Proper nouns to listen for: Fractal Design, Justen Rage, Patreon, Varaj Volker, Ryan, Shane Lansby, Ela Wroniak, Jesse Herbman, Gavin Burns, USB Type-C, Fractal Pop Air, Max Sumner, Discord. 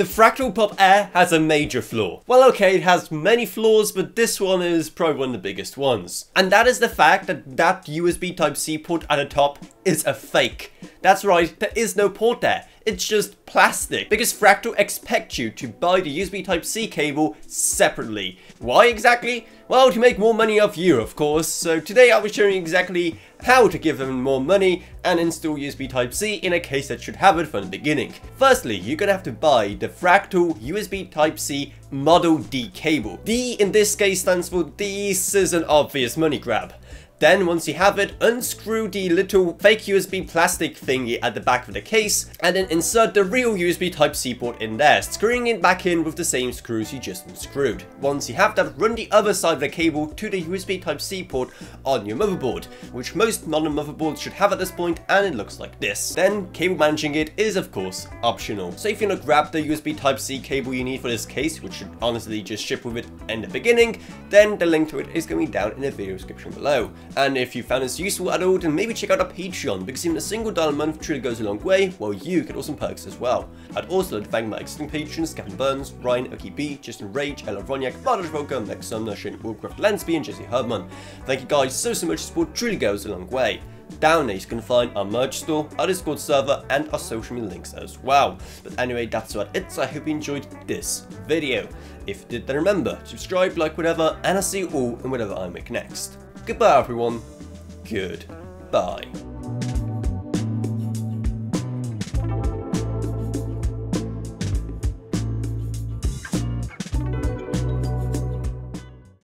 The Fractal Pop Air has a major flaw. Well, okay, it has many flaws, but this one is probably one of the biggest ones. And that is the fact that that USB Type-C port at the top is a fake. That's right, there is no port there. It's just plastic, because Fractal expects you to buy the USB Type-C cable separately. Why exactly? Well, to make more money off you, of course. So today I'll be showing you exactly how to give them more money and install USB Type-C in a case that should have it from the beginning. Firstly, you're gonna have to buy the Fractal USB Type-C Model D cable. D in this case stands for this is an obvious money grab. Then once you have it, unscrew the little fake USB plastic thingy at the back of the case and then insert the real USB Type-C port in there, screwing it back in with the same screws you just unscrewed. Once you have that, run the other side of the cable to the USB Type-C port on your motherboard, which most modern motherboards should have at this point, and it looks like this. Then cable managing it is of course optional. So if you're gonna grab the USB Type-C cable you need for this case, which should honestly just ship with it in the beginning, then the link to it is gonna be down in the video description below. And if you found this useful at all, then maybe check out our Patreon, because even a $1 a month truly goes a long way, while you get awesome perks as well. I'd also like to thank my existing patrons, Gavin Burns, Ryan, OKB, Justen Rage, Ela Wroniak, Varaj Volker, Max Sumner, Shane Lansby, and Jesse Herbman. Thank you guys so much, support truly goes a long way. Down there you can find our merch store, our Discord server, and our social media links as well. But anyway, that's about it, so I hope you enjoyed this video. If you did, then remember, subscribe, like, whatever, and I'll see you all in whatever I make next. Goodbye everyone, goodbye.